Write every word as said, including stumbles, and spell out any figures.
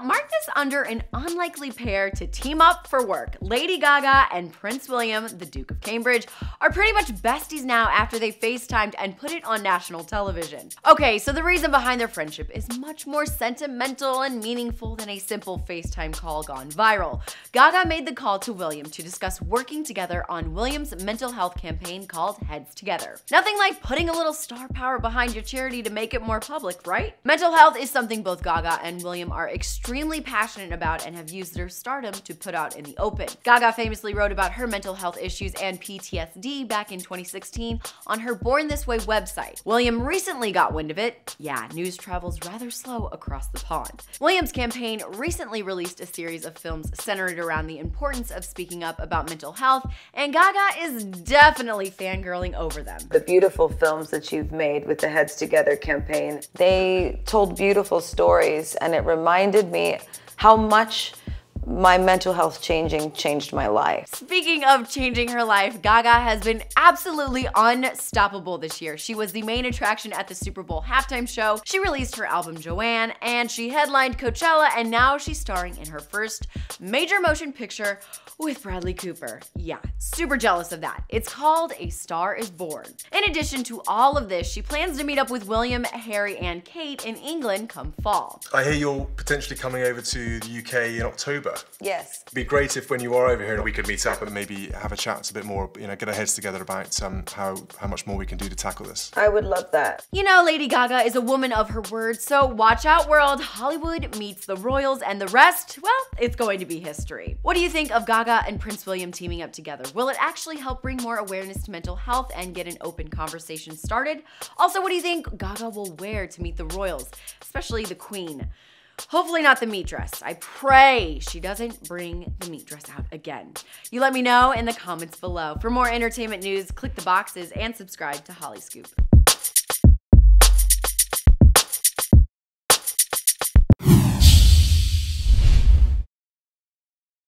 Now, mark this under an unlikely pair to team up for work. Lady Gaga and Prince William, the Duke of Cambridge, are pretty much besties now after they FaceTimed and put it on national television. Okay, so the reason behind their friendship is much more sentimental and meaningful than a simple FaceTime call gone viral. Gaga made the call to William to discuss working together on William's mental health campaign called Heads Together. Nothing like putting a little star power behind your charity to make it more public, right? Mental health is something both Gaga and William are extremely passionate about and have used their stardom to put out in the open. Gaga famously wrote about her mental health issues and P T S D back in twenty sixteen on her Born This Way website. William recently got wind of it. Yeah, news travels rather slow across the pond. William's campaign recently released a series of films centered around the importance of speaking up about mental health, and Gaga is definitely fangirling over them. The beautiful films that you've made with the Heads Together campaign, they told beautiful stories, and it reminded me how much my mental health changing changed my life. Speaking of changing her life, Gaga has been absolutely unstoppable this year. She was the main attraction at the Super Bowl halftime show. She released her album Joanne, and she headlined Coachella, and now she's starring in her first major motion picture with Bradley Cooper. Yeah, super jealous of that. It's called A Star Is Born. In addition to all of this, she plans to meet up with William, Harry, and Kate in England come fall. I hear you're potentially coming over to the U K in October. Yes. It'd be great if when you are over here we could meet up and maybe have a chat a bit more, you know, get our heads together about um, how, how much more we can do to tackle this. I would love that. You know, Lady Gaga is a woman of her word, so watch out world, Hollywood meets the royals and the rest, well, it's going to be history. What do you think of Gaga and Prince William teaming up together? Will it actually help bring more awareness to mental health and get an open conversation started? Also, what do you think Gaga will wear to meet the royals, especially the Queen? Hopefully not the meat dress. I pray she doesn't bring the meat dress out again. You let me know in the comments below. For more entertainment news, click the boxes and subscribe to Hollyscoop.